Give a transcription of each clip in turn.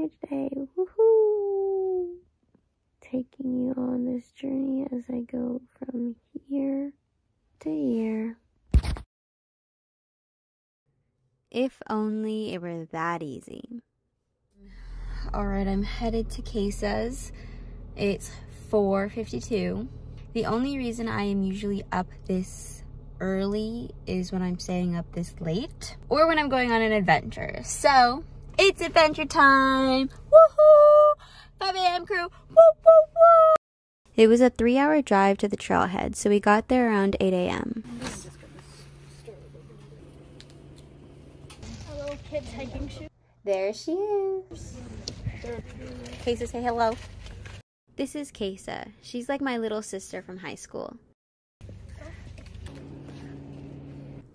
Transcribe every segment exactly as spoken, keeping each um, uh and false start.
Rainier today. Woohoo! Taking you on this journey as I go from here to here. If only it were that easy. Alright, I'm headed to Kesa's. It's four fifty-two. The only reason I am usually up this early is when I'm staying up this late or when I'm going on an adventure. So, it's adventure time! Woohoo! five A M crew! Woo, woo, woo! It was a three hour drive to the trailhead, so we got there around eight A M Hello, kids hiking shoes. There she is. Kesa, say hello. This is Kesa. She's like my little sister from high school.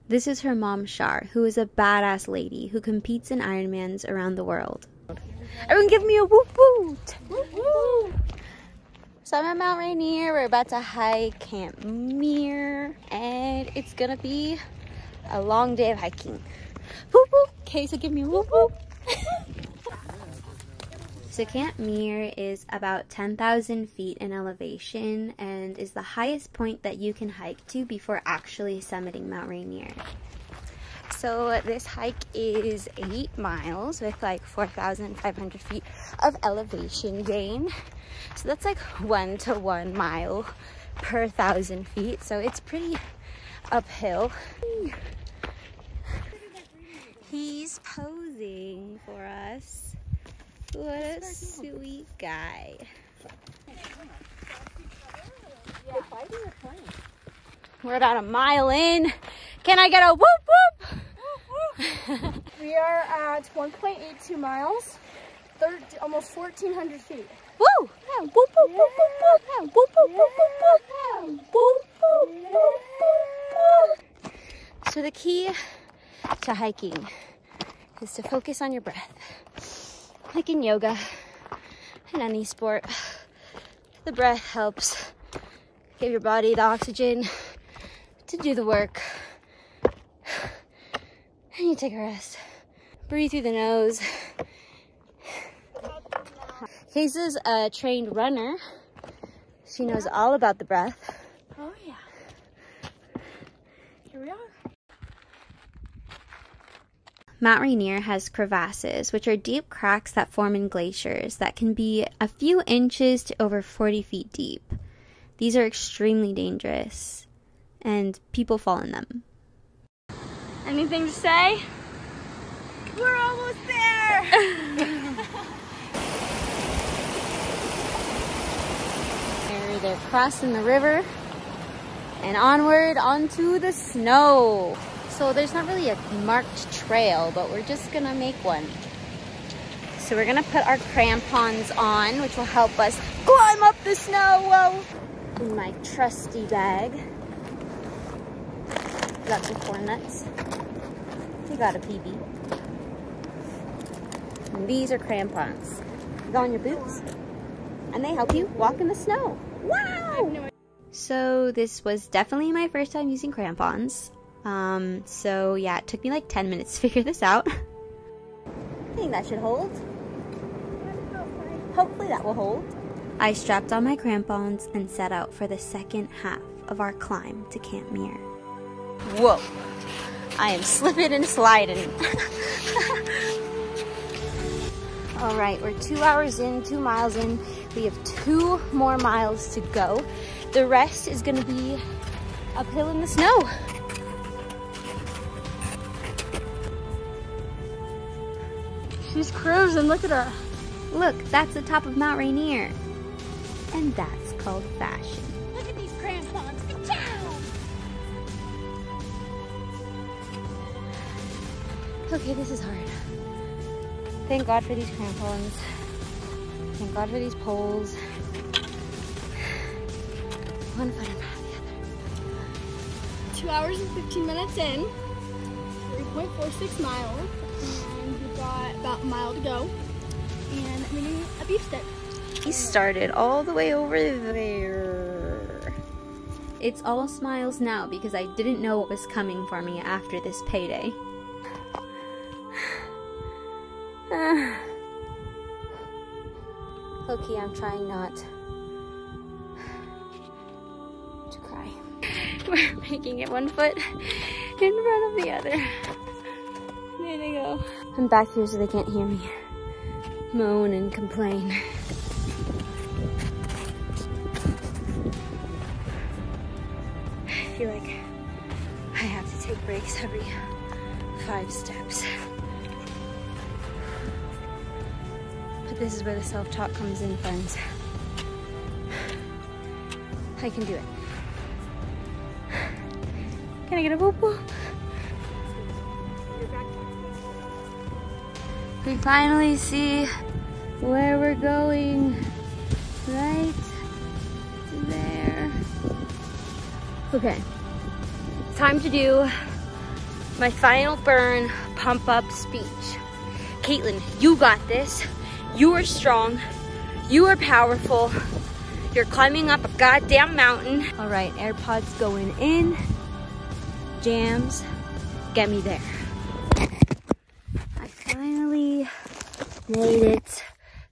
This is her mom, Char, who is a badass lady who competes in Ironmans around the world. Everyone give me a whoop-woot! Whoop-woot! So I'm at Mount Rainier. We're about to hike Camp Muir, and it's gonna be a long day of hiking. Whoop-woot! Kesa, give me a whoop-woot! So Camp Muir is about ten thousand feet in elevation and is the highest point that you can hike to before actually summiting Mount Rainier. So this hike is eight miles with like four thousand five hundred feet of elevation gain. So that's like one to one mile per thousand feet. So it's pretty uphill. He's posing for us. What a sweet guy. We're about a mile in. Can I get a whoop whoop? We are at one point eight two miles, almost fourteen hundred feet. Woo! Whoop whoop whoop whoop whoop whoop whoop whoop whoop whoop. So the key to hiking is to focus on your breath. Like in yoga and any sport, the breath helps give your body the oxygen to do the work. And you take a rest. Breathe through the nose. Kesa's a trained runner. She knows all about the breath. Oh yeah. Here we are. Mount Rainier has crevasses, which are deep cracks that form in glaciers that can be a few inches to over forty feet deep. These are extremely dangerous, and people fall in them. Anything to say? We're almost there! They're crossing the river, and onward onto the snow. So there's not really a marked trail, but we're just gonna make one. So we're gonna put our crampons on, which will help us climb up the snow. Whoa! In my trusty bag. Lots of corn nuts. We got a P B. And these are crampons. You go on your boots, and they help you walk in the snow. Wow! So this was definitely my first time using crampons. Um, so yeah, it took me like ten minutes to figure this out. I think that should hold. Hopefully that will hold. I strapped on my crampons and set out for the second half of our climb to Camp Muir. Whoa, I am slipping and sliding. All right, we're two hours in, two miles in. We have two more miles to go. The rest is gonna be uphill in the snow. She's cruising, look at her. Look, that's the top of Mount Rainier. And that's called fashion. Look at these crampons. Okay, this is hard. Thank God for these crampons. Thank God for these poles. One foot in front of the other. Two hours and fifteen minutes in. three point four six miles. About a mile to go, and I'm eating a beef stick. He started all the way over there. It's all smiles now because I didn't know what was coming for me after this payday. Low-key, I'm trying not to cry. We're making it one foot in front of the other. There they go. I'm back here so they can't hear me moan and complain. I feel like I have to take breaks every five steps. But this is where the self-talk comes in, friends. I can do it. Can I get a whoop whoop? We finally see where we're going. Right there. Okay, it's time to do my final burn pump up speech. Caitlyn, you got this. You are strong. You are powerful. You're climbing up a goddamn mountain. All right, AirPods going in. Jams, get me there. I finally made it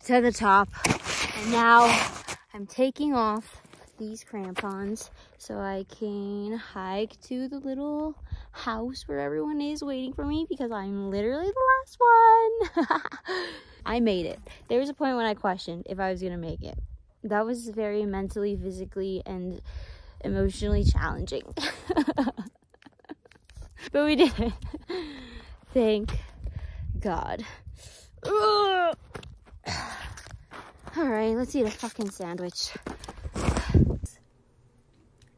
to the top. And now I'm taking off these crampons so I can hike to the little house where everyone is waiting for me, because I'm literally the last one. I made it. There was a point when I questioned if I was gonna make it. That was very mentally, physically, and emotionally challenging. But we did it. Thank God. Ugh. All right, let's eat a fucking sandwich.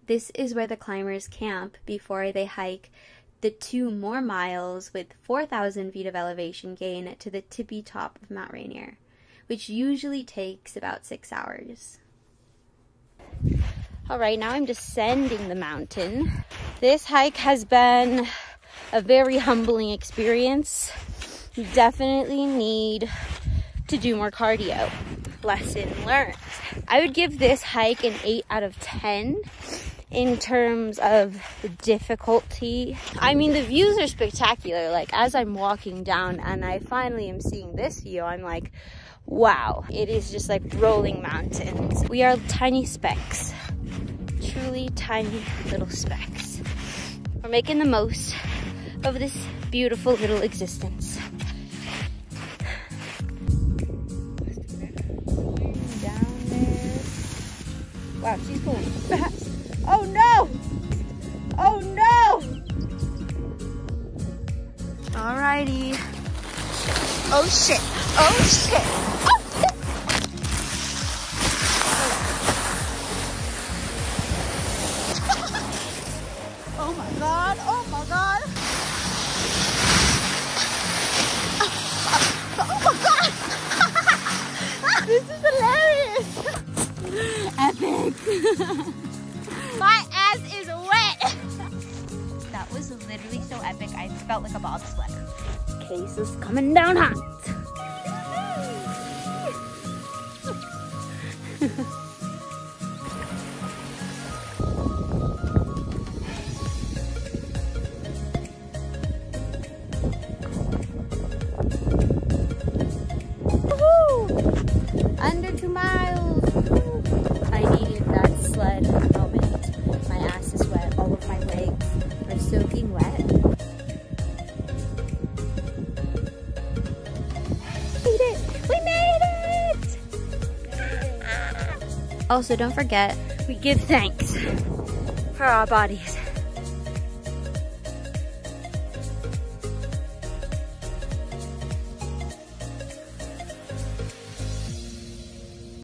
This is where the climbers camp before they hike the two more miles with four thousand feet of elevation gain to the tippy top of Mount Rainier, which usually takes about six hours. All right, now I'm descending the mountain. This hike has been a very humbling experience. You definitely need to do more cardio. Lesson learned. I would give this hike an eight out of ten. In terms of the difficulty. I mean, the views are spectacular. Like, as I'm walking down and I finally am seeing this view, I'm like, wow, it is just like rolling mountains. We are tiny specks, truly tiny little specks. We're making the most of this beautiful little existence. Down there. Wow, she's going fast. Oh no! Oh no! Alrighty. Oh shit! Oh shit! Oh shit! Oh my god! Oh my god! Oh my god! This is hilarious! Epic! My ass is wet! That was literally so epic, I felt like a bobsledder. Kesa's coming down hot! Woohoo! Under two miles! I needed that sled. Soaking wet. We made it! We made it! Also, don't forget, we give thanks for our bodies.